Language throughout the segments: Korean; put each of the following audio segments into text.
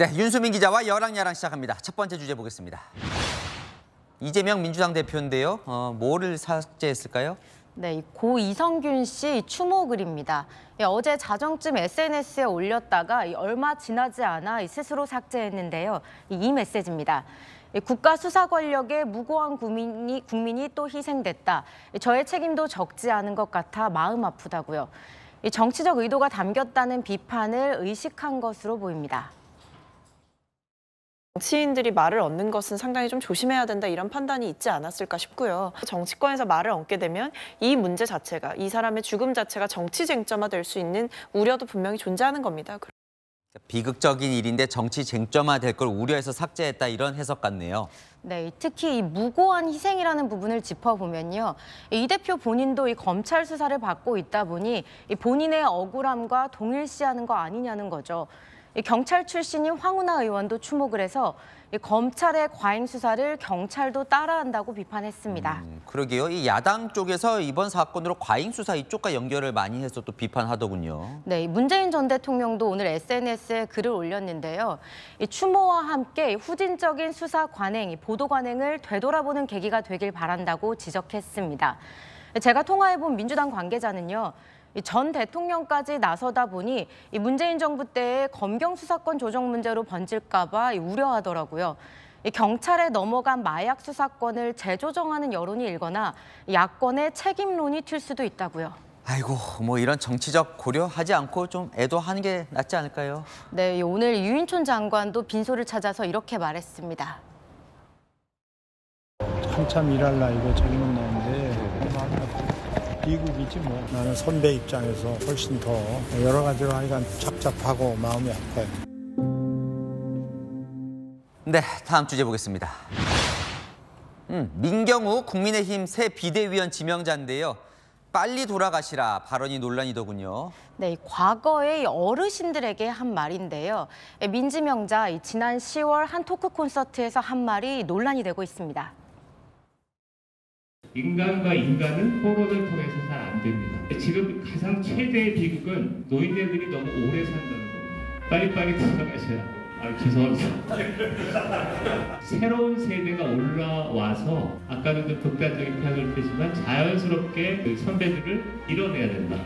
네, 윤수민 기자와 여랑야랑 시작합니다. 첫 번째 주제 보겠습니다. 이재명 민주당 대표인데요. 뭐를 삭제했을까요? 네, 고 이성균 씨 추모 글입니다. 예, 어제 자정쯤 SNS에 올렸다가 얼마 지나지 않아 스스로 삭제했는데요. 이 메시지입니다. 국가 수사 권력에 무고한 국민이 또 희생됐다. 저의 책임도 적지 않은 것 같아 마음 아프다고요. 정치적 의도가 담겼다는 비판을 의식한 것으로 보입니다. 정치인들이 말을 얹는 것은 상당히 좀 조심해야 된다 이런 판단이 있지 않았을까 싶고요. 정치권에서 말을 얹게 되면 이 문제 자체가, 이 사람의 죽음 자체가 정치 쟁점화될 수 있는 우려도 분명히 존재하는 겁니다. 비극적인 일인데 정치 쟁점화될 걸 우려해서 삭제했다 이런 해석 같네요. 네, 특히 이 무고한 희생이라는 부분을 짚어보면요. 이 대표 본인도 이 검찰 수사를 받고 있다 보니 이 본인의 억울함과 동일시하는 거 아니냐는 거죠. 경찰 출신인 황운하 의원도 추목을 해서 검찰의 과잉 수사를 경찰도 따라한다고 비판했습니다. 그러게요. 이 야당 쪽에서 이번 사건으로 과잉 수사 이쪽과 연결을 많이 해서 또 비판하더군요. 네, 문재인 전 대통령도 오늘 SNS에 글을 올렸는데요. 이 추모와 함께 후진적인 수사 관행, 보도 관행을 되돌아보는 계기가 되길 바란다고 지적했습니다. 제가 통화해본 민주당 관계자는요. 전 대통령까지 나서다 보니 문재인 정부 때의 검경 수사권 조정 문제로 번질까 봐 우려하더라고요. 경찰에 넘어간 마약 수사권을 재조정하는 여론이 일거나 야권의 책임론이 튈 수도 있다고요. 아이고, 뭐 이런 정치적 고려하지 않고 좀 애도하는 게 낫지 않을까요? 네, 오늘 유인촌 장관도 빈소를 찾아서 이렇게 말했습니다. 한참 일할 나이고 책임은 나는데 미국이지 뭐. 나는 선배 입장에서 훨씬 더 여러 가지로 하니까 착잡하고 마음이 아파요. 네, 다음 주제 보겠습니다. 민경우 국민의힘 새 비대위원 지명자인데요. 빨리 돌아가시라 발언이 논란이더군요. 네, 과거의 어르신들에게 한 말인데요. 민지명자 지난 10월 한 토크 콘서트에서 한 말이 논란이 되고 있습니다. 인간과 인간은 토론을 통해서 잘 안 됩니다. 지금 가장 최대의 비극은 노인네들이 너무 오래 산다는 겁니다. 빨리빨리 돌아가셔야. 죄송합니다. 새로운 세대가 올라와서 아까는 좀 극단적인 표현을 했지만 자연스럽게 그 선배들을 이뤄내야 된다.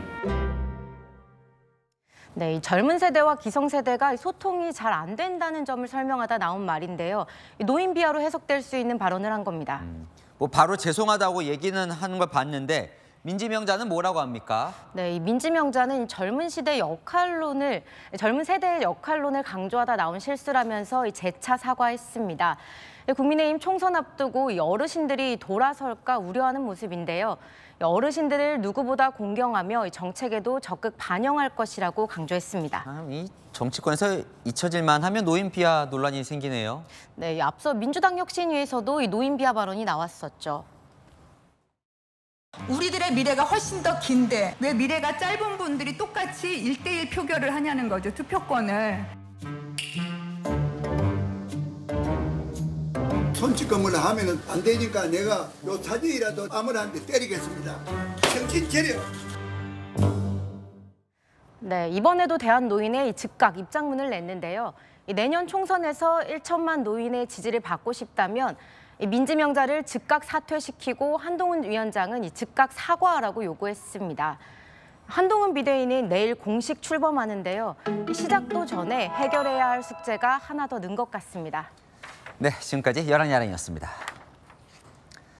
네, 이 젊은 세대와 기성세대가 소통이 잘 안 된다는 점을 설명하다 나온 말인데요. 노인 비하로 해석될 수 있는 발언을 한 겁니다. 뭐 바로 죄송하다고 얘기는 하는 걸 봤는데 민지명자는 뭐라고 합니까? 네, 이 민지명자는 젊은 세대의 역할론을 강조하다 나온 실수라면서 재차 사과했습니다. 국민의힘 총선 앞두고 이 어르신들이 돌아설까 우려하는 모습인데요. 어르신들을 누구보다 공경하며 정책에도 적극 반영할 것이라고 강조했습니다. 이 정치권에서 잊혀질만 하면 노인 비하 논란이 생기네요. 네, 앞서 민주당 혁신위에서도 이 노인 비하 발언이 나왔었죠. 우리들의 미래가 훨씬 더 긴데 왜 미래가 짧은 분들이 똑같이 1대1 표결을 하냐는 거죠, 투표권을. 손찌검을 하면 안 되니까 내가 요 사진이라도 아무한테 때리겠습니다. 정신 차려. 네, 이번에도 대한노인의 즉각 입장문을 냈는데요. 내년 총선에서 1천만 노인의 지지를 받고 싶다면 민지명자를 즉각 사퇴시키고 한동훈 위원장은 즉각 사과하라고 요구했습니다. 한동훈 비대위는 내일 공식 출범하는데요. 시작도 전에 해결해야 할 숙제가 하나 더 는 것 같습니다. 네, 지금까지 여랑야랑이었습니다.